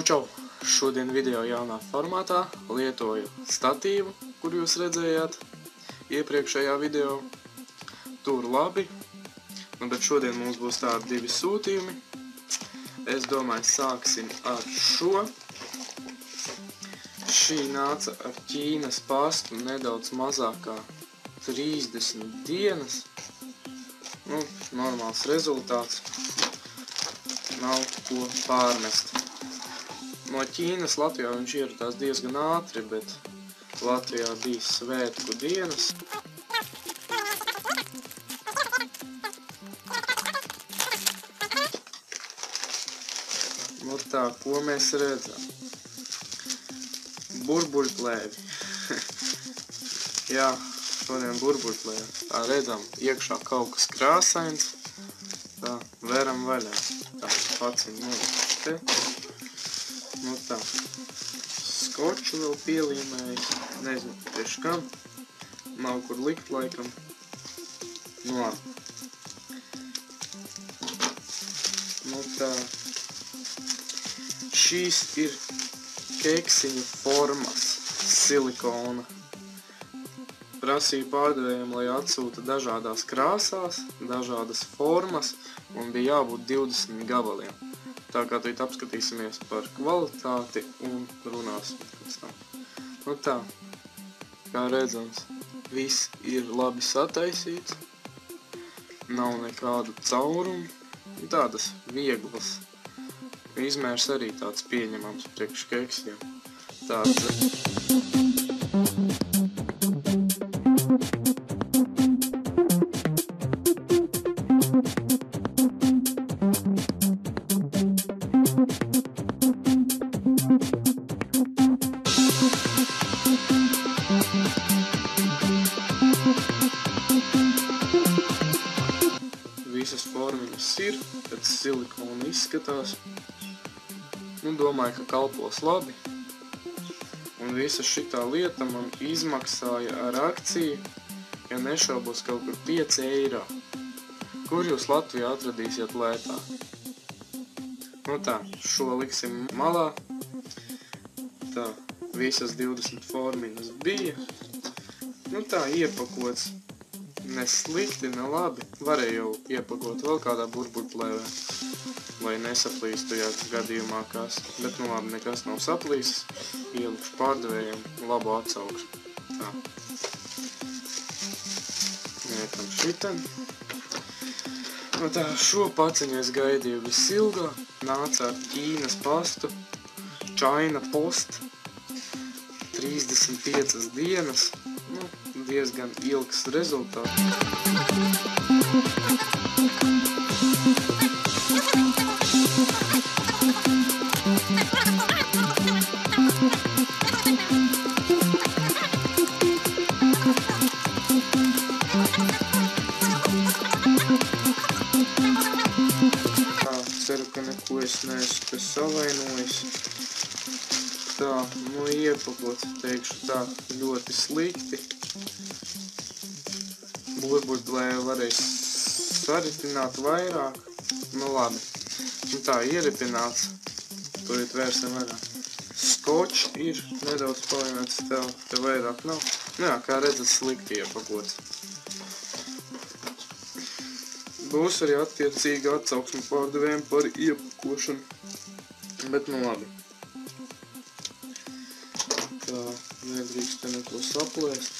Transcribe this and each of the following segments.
Čau! Šodien video jaunā formātā lietoju statīvu, kur jūs redzējāt iepriekšējā video. Tur labi, bet šodien mums būs tādi divi sūtījumi. Es domāju, sāksim ar šo. Šī nāca ar Ķīnas pastu nedaudz mazākā 30 dienas. Normāls rezultāts. Nav ko pārmest. No Ķīnas Latvijā viņš ieradās diezgan ātri, bet Latvijā bija svētku dienas. Tā, ko mēs redzam? Burbuļplēvi. Jā, šodien burbuļplēvi. Tā, redzam, iekšā kaut kas krāsains. Tā, veram vaļā. Tā, paciņ te. Tā, skoču vēl pielīmēju, nezinu tieši kam, nav kur likt laikam, tā, šīs ir keksiņu formas, silikona, prasīju pārdevējiem, lai atsūta dažādās krāsās, dažādas formas, un bija jābūt 20 gabaliem. Tā kā tīt apskatīsimies par kvalitāti un runāsim pēc tam. Tā, kā redzams, viss ir labi sataisīts, nav nekādu caurumu, tādas vieglas, izmērs arī tāds pieņemams priekš keksiem. Visas formiņas ir, pēc silikona izskatās, domāju, ka kalpos labi, un visa šitā lieta man izmaksāja ar akciju, ja nešaubos kaut kur 5 eiro, kur jūs Latvijā atradīsiet lētāk. Tā, šo liksim malā, tā, visas 20 formiņas bija, tā, iepakots. Ne slikti, ne labi, varēju jau iepakot vēl kādā burbuļplēvē, lai nesaplīstu, ja gadījumā kas, bet labi, nekas nav saplīsis, ielikšu pārdevējiem labu atsaukšu. Tā. Niekam šiten. Tā, šo paciņu es gaidīju visilgāk, nāca ar Ķīnas pastu, China Post, 35 dienas. Diezgan ilgs rezultāts. Ceru, ka neko es neesmu savainojis. Tā, iepakot, teikšu tā, ļoti slikti. Burbuļplēvi varēs saritināt vairāk, labi, tā ieripināts, turiet vērsim vairāk. Skočs ir nedaudz palīmēts, te vairāk nav, kā redzat, slikti iepakots. Būs arī attiecīga atsauksme pārdevējiem par iepakošanu, bet labi. Tā, nedrīkst te neko saplēst.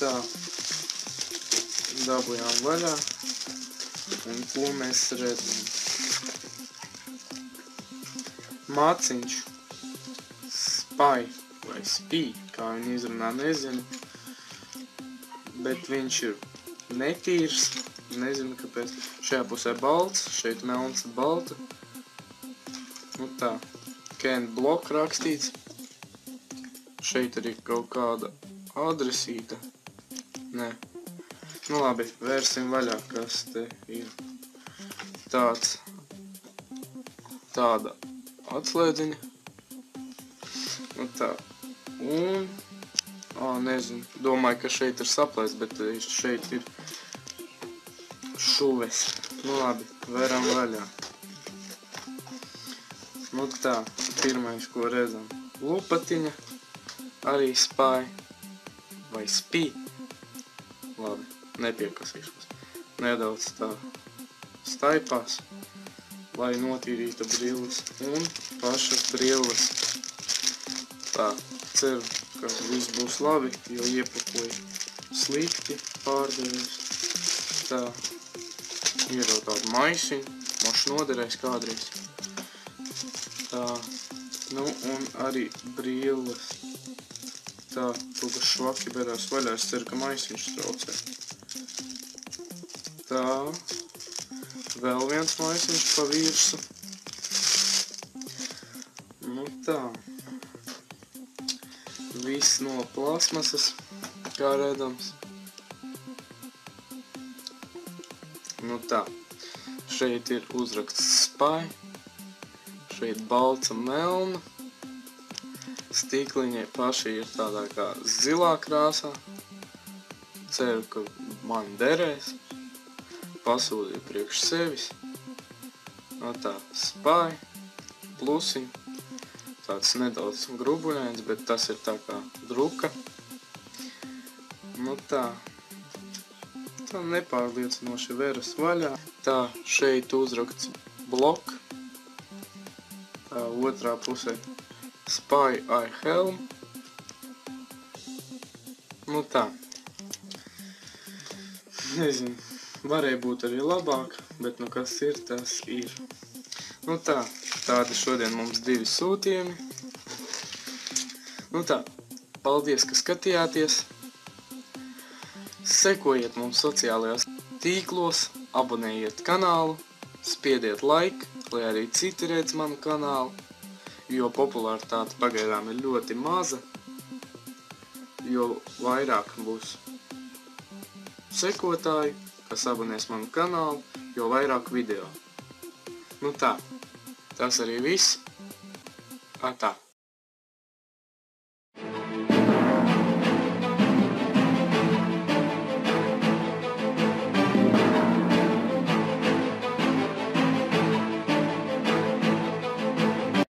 Tā, dabujām vaļā, un ko mēs redzam? Māciņš, SPY vai SPY, kā viņi izrunā, nezinu, bet viņš ir netīrs, nezinu kāpēc, šajā pusē balts, šeit melns balta, tā, Ken Block rakstīts, šeit arī kaut kāda adresīta. Nē. Labi, vērsim vaļā, kas te ir tāda atslēdziņa. Tā. Un, nezinu, domāju, ka šeit ir saplēsts, bet šeit ir šuves. Nu labi, varam vaļā. Nu tā, pirmais, ko redzam. Lupatiņa, arī SPY vai SPY. Labi, nepiekasīšos. Nedaudz tā staipās, lai notīrītu brilles un pašas brilles. Tā, ceru, ka viss būs labi, jo iepakoju slikti pārdevis. Tā, iedod tādu maisiņu, moši noderēs kādreiz. Tā, nu un arī brilles. Tā, kaut kas švaki berās vaļā, es ceru, ka maisiņš traucē. Tā, vēl viens maisiņš pa virsu. Nu tā. Viss no plasmasas, kā redzams. Nu tā. Šeit ir uzraksts SPY. Šeit balta melna, stikliņai paši ir tādā kā zilā krāsā, ceru, ka man derēs, pasūdīju priekš sevis, no tā SPY, plusi, tāds nedaudz grubuļains, bet tas ir tā kā druka, nu tā, tā nepārliecinoši veras vaļā, tā šeit uzrakts Block. Tā otrā pusē SPY ar helm. Nu tā. Nezinu, varēja būt arī labāk, bet nu kas ir, tas ir. Nu tā, tādi šodien mums divi sūtījumi. Nu tā, paldies, ka skatījāties. Sekojiet mums sociālajās tīklos, abonējiet kanālu, spiediet like, lai arī citi redz manu kanālu, jo popularitāte pagaidām ir ļoti maza, jo vairāk būs sekotāji, kas abonēs manu kanālu, jo vairāk video. Nu tā, tas arī viss. Atā.